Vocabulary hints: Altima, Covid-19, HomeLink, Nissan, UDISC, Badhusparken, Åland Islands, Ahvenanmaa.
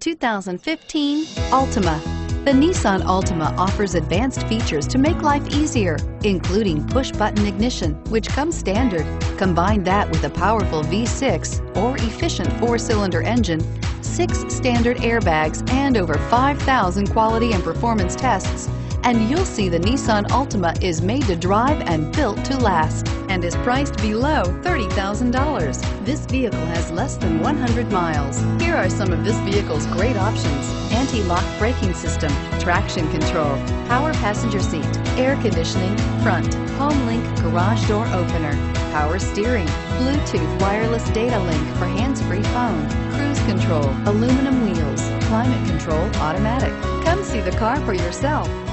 2015 Altima. The Nissan Altima offers advanced features to make life easier, including push-button ignition, which comes standard. Combine that with a powerful V6 or efficient four-cylinder engine, 6 standard airbags, and over 5,000 quality and performance tests, and you'll see the Nissan Altima is made to drive and built to last, and is priced below $30,000. This vehicle has less than 100 miles. Here are some of this vehicle's great options: anti-lock braking system, traction control, power passenger seat, air conditioning, front, HomeLink garage door opener, power steering, Bluetooth wireless data link for hands-free phone, cruise control, aluminum wheels, climate control automatic. Come see the car for yourself.